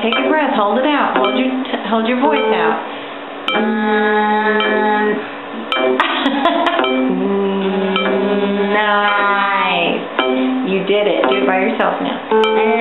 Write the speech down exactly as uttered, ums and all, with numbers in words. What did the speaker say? Take a breath, hold it out, hold your, t hold your voice out. Um, nice. You did it. Do it by yourself now.